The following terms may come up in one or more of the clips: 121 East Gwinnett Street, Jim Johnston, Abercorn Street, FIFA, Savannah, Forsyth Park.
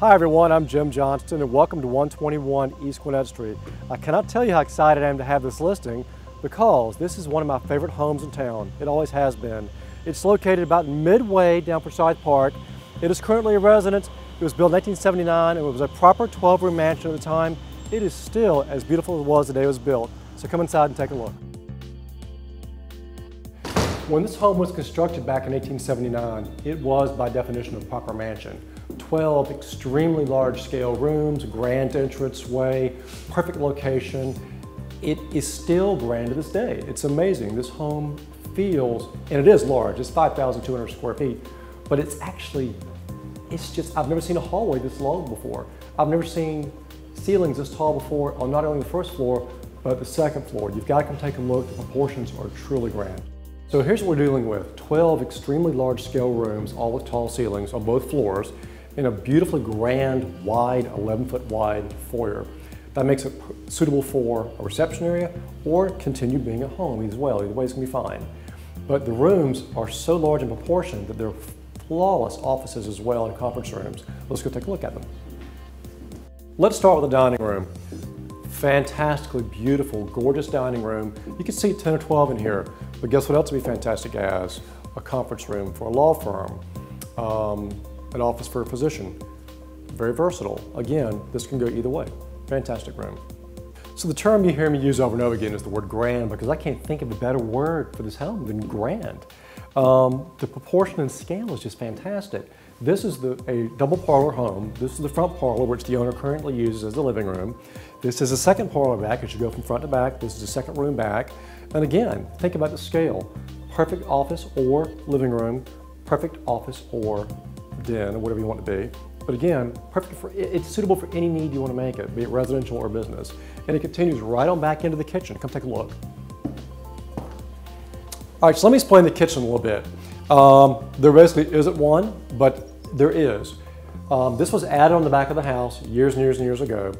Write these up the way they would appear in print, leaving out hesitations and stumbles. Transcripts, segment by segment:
Hi everyone, I'm Jim Johnston and welcome to 121 East Gwinnett Street. I cannot tell you how excited I am to have this listing because this is one of my favorite homes in town. It always has been. It's located about midway down Forsyth Park. It is currently a residence. It was built in 1979 and it was a proper 12-room mansion at the time. It is still as beautiful as it was the day it was built. So come inside and take a look. When this home was constructed back in 1879, it was by definition a proper mansion. 12 extremely large-scale rooms, grand entranceway, perfect location. It is still grand to this day. It's amazing. This home feels, and it is large, it's 5,200 square feet, but it's actually, it's just, I've never seen a hallway this long before. I've never seen ceilings this tall before on not only the first floor, but the second floor. You've got to come take a look. The proportions are truly grand. So here's what we're dealing with. 12 extremely large-scale rooms, all with tall ceilings on both floors, in a beautifully grand, wide, 11-foot wide foyer. That makes it suitable for a reception area or continue being a home as well. Either way is gonna be fine. But the rooms are so large in proportion that they're flawless offices as well, and conference rooms. Let's go take a look at them. Let's start with the dining room. Fantastically beautiful, gorgeous dining room. You can see 10 or 12 in here, but guess what else would be fantastic as? A conference room for a law firm. An office for a physician. Very versatile. Again, this can go either way. Fantastic room. So the term you hear me use over and over again is the word grand, because I can't think of a better word for this home than grand. The proportion and scale is just fantastic. This is a double parlor home. This is the front parlor, which the owner currently uses as the living room. This is the second parlor back. It should go from front to back. This is the second room back. And again, think about the scale. Perfect office or living room, perfect office or den or whatever you want it to be. But again, perfect for, it's suitable for any need you want to make it, be it residential or business. And it continues right on back into the kitchen. Come take a look. All right, so let me explain the kitchen a little bit. There basically isn't one, but there is. This was added on the back of the house years and years and years ago.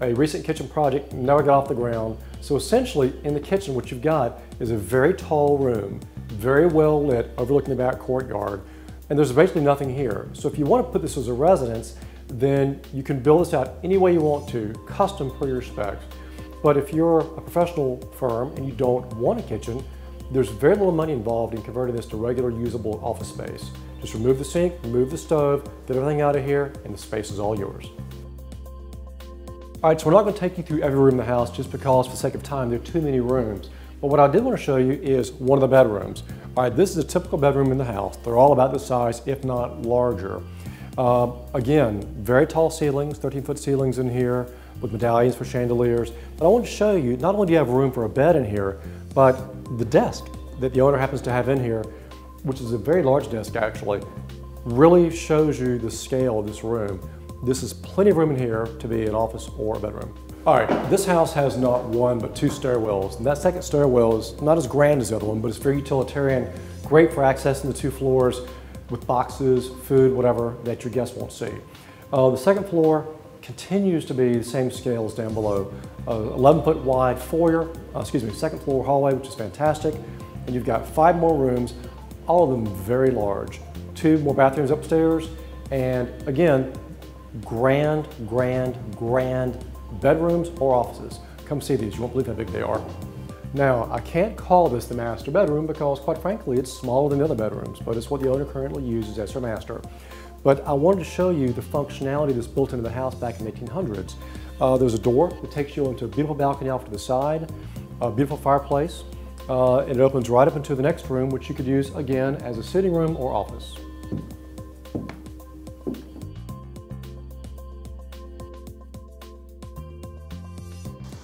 A recent kitchen project never got off the ground. So essentially in the kitchen, what you've got is a very tall room, very well lit, overlooking the back courtyard. And there's basically nothing here. So if you want to put this as a residence, then you can build this out any way you want to, custom per your specs. But if you're a professional firm and you don't want a kitchen, there's very little money involved in converting this to regular usable office space. Just remove the sink, remove the stove, get everything out of here, and the space is all yours. All right, so we're not going to take you through every room in the house just because for the sake of time, there are too many rooms. But what I did want to show you is one of the bedrooms. All right, this is a typical bedroom in the house. They're all about this size, if not larger. Again, very tall ceilings, 13-foot ceilings in here with medallions for chandeliers. But I want to show you, not only do you have room for a bed in here, but the desk that the owner happens to have in here, which is a very large desk actually, really shows you the scale of this room. This is plenty of room in here to be an office or a bedroom. All right, this house has not one, but two stairwells. And that second stairwell is not as grand as the other one, but it's very utilitarian, great for accessing the two floors with boxes, food, whatever that your guests won't see. The second floor continues to be the same scale as down below. 11-foot wide foyer, second floor hallway, which is fantastic. And you've got 5 more rooms, all of them very large. 2 more bathrooms upstairs. And again, grand, grand, grand, bedrooms or offices. Come see these, you won't believe how big they are. Now, I can't call this the master bedroom because quite frankly, it's smaller than the other bedrooms, but it's what the owner currently uses as her master. But I wanted to show you the functionality that's built into the house back in the 1800s. There's a door that takes you into a beautiful balcony off to the side, a beautiful fireplace, and it opens right up into the next room, which you could use again as a sitting room or office.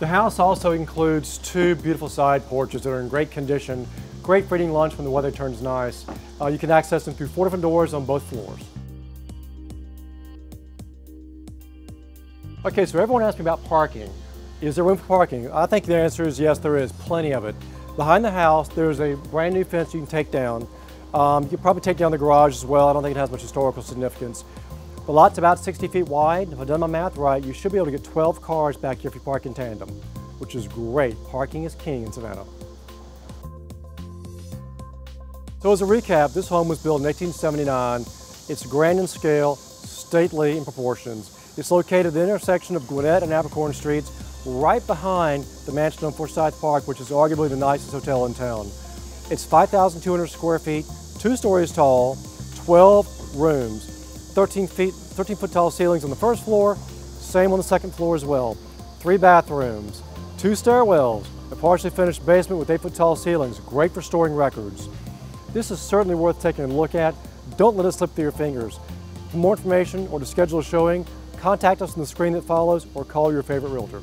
The house also includes 2 beautiful side porches that are in great condition, great for eating lunch when the weather turns nice. You can access them through 4 different doors on both floors. Okay, so everyone asked me about parking. Is there room for parking? I think the answer is yes, there is, plenty of it. Behind the house, there's a brand new fence you can take down. You can probably take down the garage as well. I don't think it has much historical significance. The lot's about 60 feet wide. If I've done my math right, you should be able to get 12 cars back here if you park in tandem, which is great. Parking is king in Savannah. So as a recap, this home was built in 1879. It's grand in scale, stately in proportions. It's located at the intersection of Gwinnett and Abercorn Streets, right behind the mansion on Forsyth Park, which is arguably the nicest hotel in town. It's 5,200 square feet, 2 stories tall, 12 rooms, 13 foot tall ceilings on the first floor, same on the second floor as well. 3 bathrooms, 2 stairwells, a partially finished basement with 8 foot tall ceilings, great for storing records. This is certainly worth taking a look at. Don't let it slip through your fingers. For more information or to schedule a showing, contact us on the screen that follows or call your favorite realtor.